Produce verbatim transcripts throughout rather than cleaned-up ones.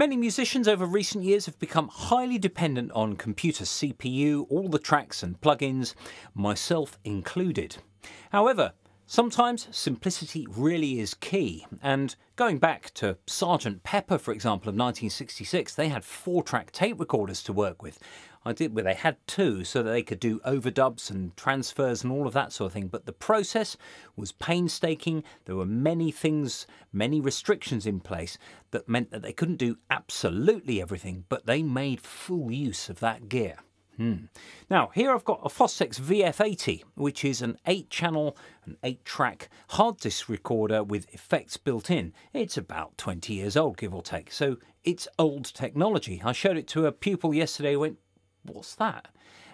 Many musicians over recent years have become highly dependent on computer C P U, all the tracks and plugins, myself included. However, sometimes simplicity really is key, and going back to Sergeant Pepper, for example, of nineteen sixty-six, they had four-track tape recorders to work with. I did where they had two so that they could do overdubs and transfers and all of that sort of thing, but the process was painstaking. There were many things, many restrictions in place that meant that they couldn't do absolutely everything, but they made full use of that gear. Hmm. Now, here I've got a Fostex V F eighty, which is an eight channel, an eight track hard disk recorder with effects built in. It's about twenty years old, give or take, so it's old technology. I showed it to a pupil yesterday who went, "What's that?"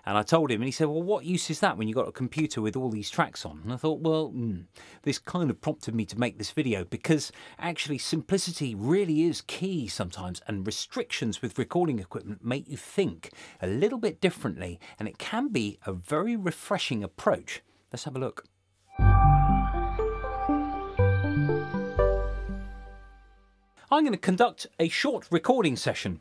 And I told him, and he said, "Well, what use is that when you've got a computer with all these tracks on?" And I thought, well, mm, this kind of prompted me to make this video, because actually simplicity really is key sometimes, and restrictions with recording equipment make you think a little bit differently, and it can be a very refreshing approach. Let's have a look. I'm going to conduct a short recording session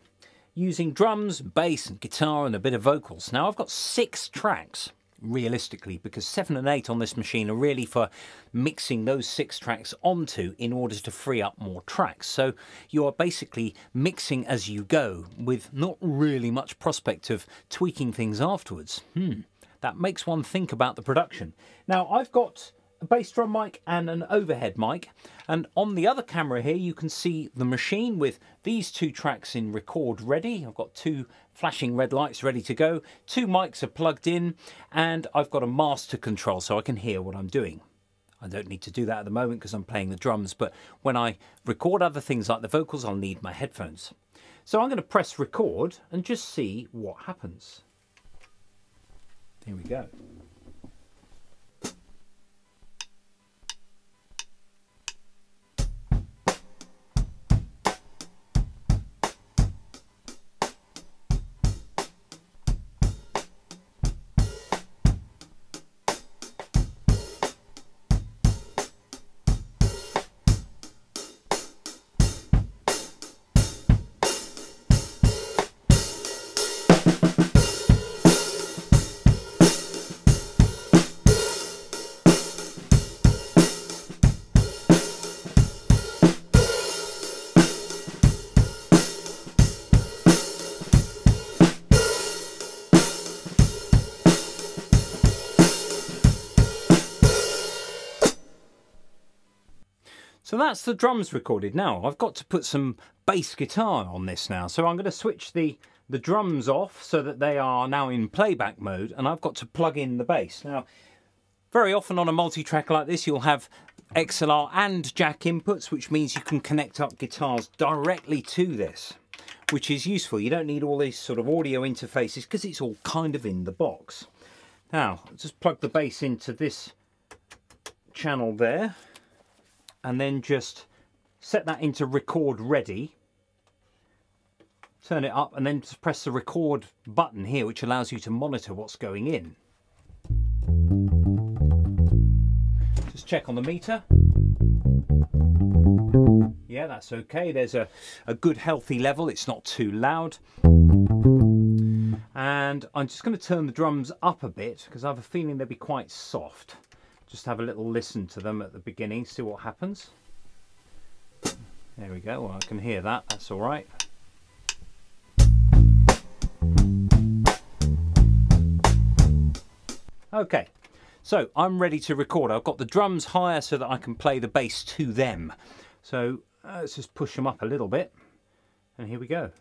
using drums, bass and guitar and a bit of vocals. Now I've got six tracks, realistically, because seven and eight on this machine are really for mixing those six tracks onto in order to free up more tracks. So you are basically mixing as you go with not really much prospect of tweaking things afterwards. Hmm, that makes one think about the production. Now I've got a bass drum mic and an overhead mic, and on the other camera here you can see the machine with these two tracks in record ready. I've got two flashing red lights ready to go, two mics are plugged in, and I've got a master control so I can hear what I'm doing. I don't need to do that at the moment because I'm playing the drums, but when I record other things like the vocals I'll need my headphones. So I'm going to press record and just see what happens. Here we go. So that's the drums recorded. Now I've got to put some bass guitar on this now, so I'm going to switch the the drums off so that they are now in playback mode, and I've got to plug in the bass. Now very often on a multi-track like this you'll have X L R and jack inputs, which means you can connect up guitars directly to this, which is useful. You don't need all these sort of audio interfaces because it's all kind of in the box. Now just plug the bass into this channel there, and then just set that into record ready, turn it up, and then just press the record button here, which allows you to monitor what's going in. Just check on the meter. Yeah, that's okay. There's a, a good healthy level. It's not too loud. And I'm just going to turn the drums up a bit because I have a feeling they'll be quite soft. Just have a little listen to them at the beginning, see what happens. There we go, well, I can hear that, that's all right. Okay, so I'm ready to record. I've got the drums higher so that I can play the bass to them. So uh, let's just push them up a little bit, and here we go.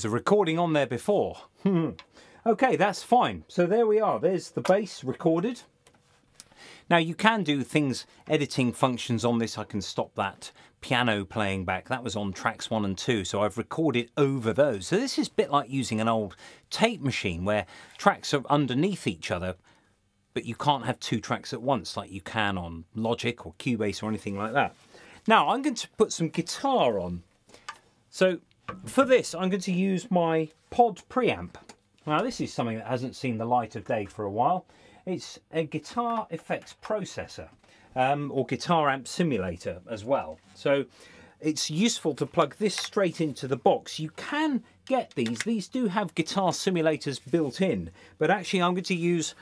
was a recording on there before. Okay, that's fine. So there we are. There's the bass recorded. Now you can do things, editing functions on this. I can stop that piano playing back. That was on tracks one and two, so I've recorded over those. So this is a bit like using an old tape machine where tracks are underneath each other, but you can't have two tracks at once like you can on Logic or Cubase or anything like that. Now I'm going to put some guitar on. So for this, I'm going to use my Pod preamp. Now this is something that hasn't seen the light of day for a while. It's a guitar effects processor, um, or guitar amp simulator as well. So it's useful to plug this straight into the box. You can get these. These do have guitar simulators built in, but actually I'm going to use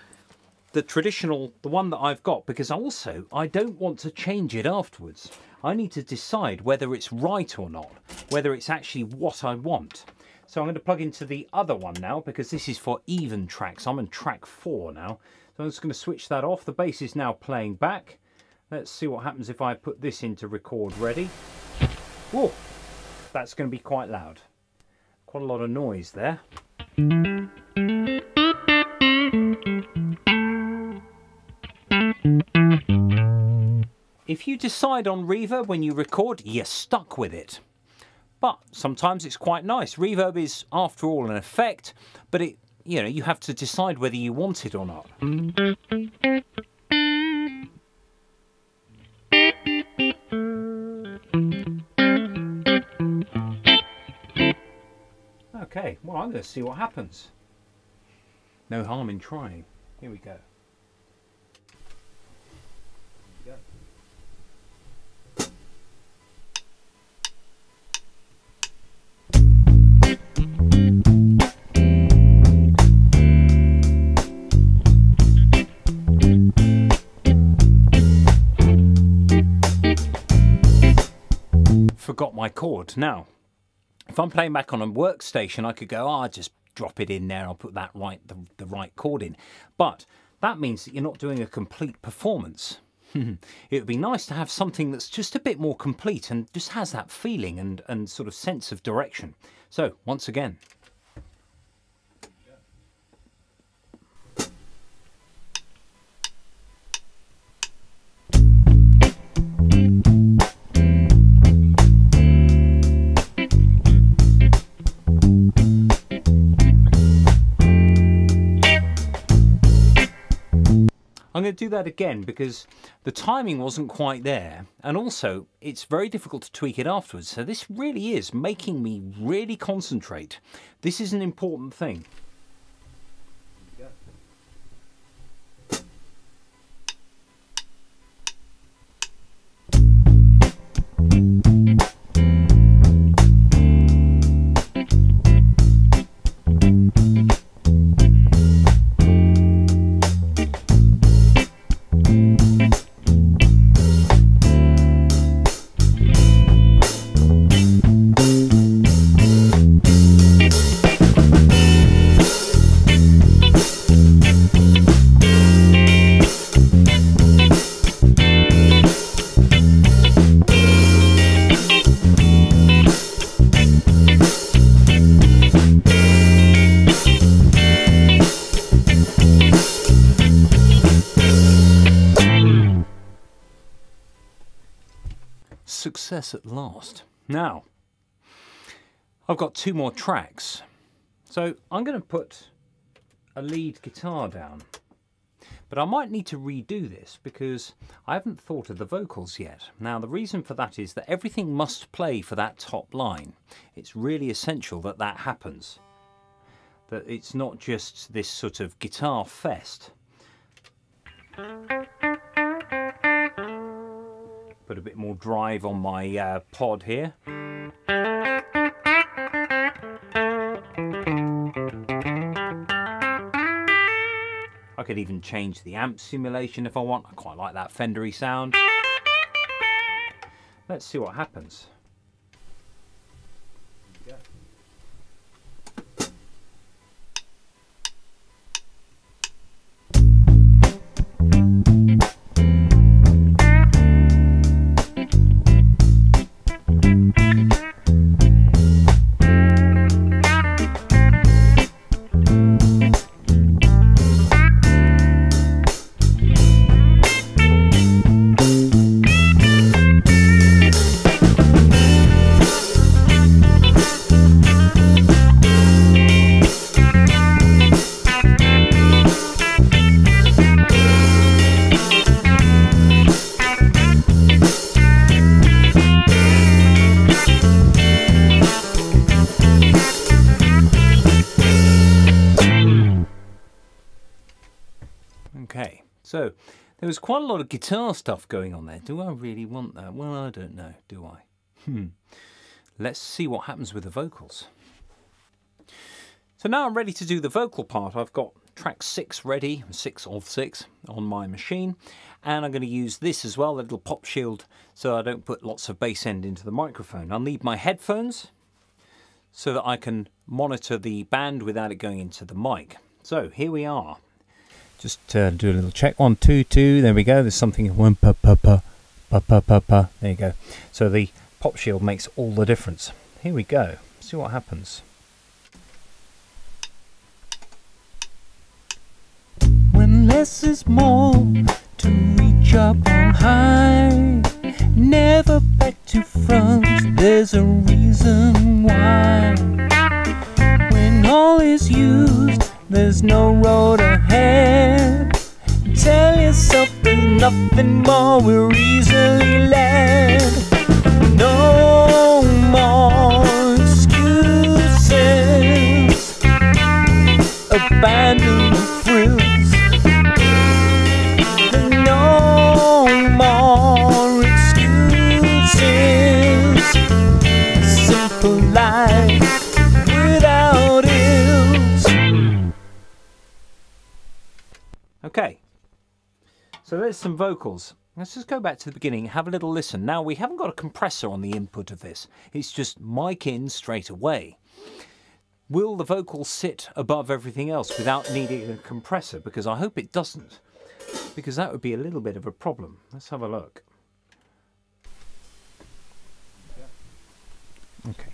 the traditional, the one that I've got, because also I don't want to change it afterwards. I need to decide whether it's right or not, whether it's actually what I want. So I'm going to plug into the other one now, because this is for even tracks. I'm on track four now. So I'm just going to switch that off. The bass is now playing back. Let's see what happens if I put this into record ready. Whoa, that's going to be quite loud. Quite a lot of noise there. If you decide on reverb when you record, you're stuck with it. But sometimes it's quite nice. Reverb is, after all, an effect, but it you know, you have to decide whether you want it or not. Okay, well, I'm going to see what happens. No harm in trying. Here we go. Got my chord. Now, if I'm playing back on a workstation, I could go, oh, I'll just drop it in there, I'll put that right, the, the right chord in. But that means that you're not doing a complete performance. It would be nice to have something that's just a bit more complete and just has that feeling and, and sort of sense of direction. So, once again. I'm going to do that again because the timing wasn't quite there, and also it's very difficult to tweak it afterwards, so this really is making me really concentrate. This is an important thing. Success at last. Now, I've got two more tracks. So I'm going to put a lead guitar down. But I might need to redo this because I haven't thought of the vocals yet. Now, the reason for that is that everything must play for that top line. It's really essential that that happens. That it's not just this sort of guitar fest. Put a bit more drive on my uh, Pod here. I could even change the amp simulation if I want. I quite like that Fendery sound. Let's see what happens. Okay, so there was quite a lot of guitar stuff going on there. Do I really want that? Well, I don't know, do I? Hmm. Let's see what happens with the vocals. So now I'm ready to do the vocal part. I've got track six ready, six of six on my machine. And I'm going to use this as well, a little pop shield, so I don't put lots of bass end into the microphone. I'll need my headphones so that I can monitor the band without it going into the mic. So here we are. Just uh, do a little check. One, two, two. There we go. There's something. One, pa, pa, pa, pa, pa, pa, pa. There you go. So the pop shield makes all the difference. Here we go. See what happens. When less is more, to reach up high, never back to front. There's a reason why. When all is used, there's no road ahead. Tell yourself there's nothing more, we're easily led. No more excuses, abandon the frills. No more excuses, simple life. Okay, so there's some vocals. Let's just go back to the beginning, have a little listen. Now, we haven't got a compressor on the input of this. It's just mic in straight away. Will the vocal sit above everything else without needing a compressor? Because I hope it doesn't, because that would be a little bit of a problem. Let's have a look. Okay.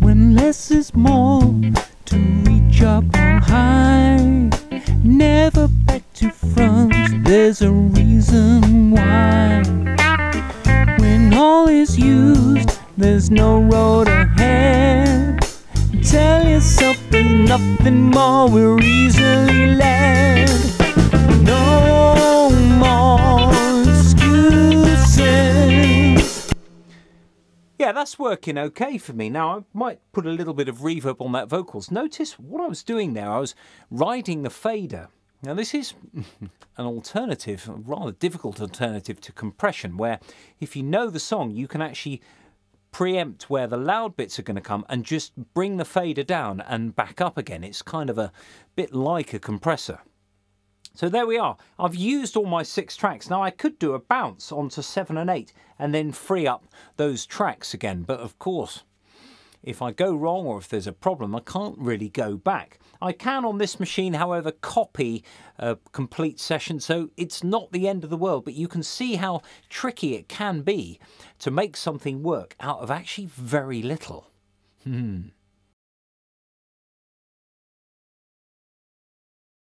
When less is more, to reach up high, never back to front, there's a reason why. When all is used, there's no road ahead. Tell yourself there's nothing more, we're easily led. No more excuses. Yeah, that's working okay for me. Now, I might put a little bit of reverb on that vocals. Notice what I was doing there. I was riding the fader. Now, this is an alternative, a rather difficult alternative to compression, where if you know the song, you can actually preempt where the loud bits are going to come and just bring the fader down and back up again. It's kind of a bit like a compressor. So there we are. I've used all my six tracks. Now I could do a bounce onto seven and eight and then free up those tracks again. But of course, if I go wrong or if there's a problem, I can't really go back. I can on this machine, however, copy a complete session, so it's not the end of the world, but you can see how tricky it can be to make something work out of actually very little. Hmm.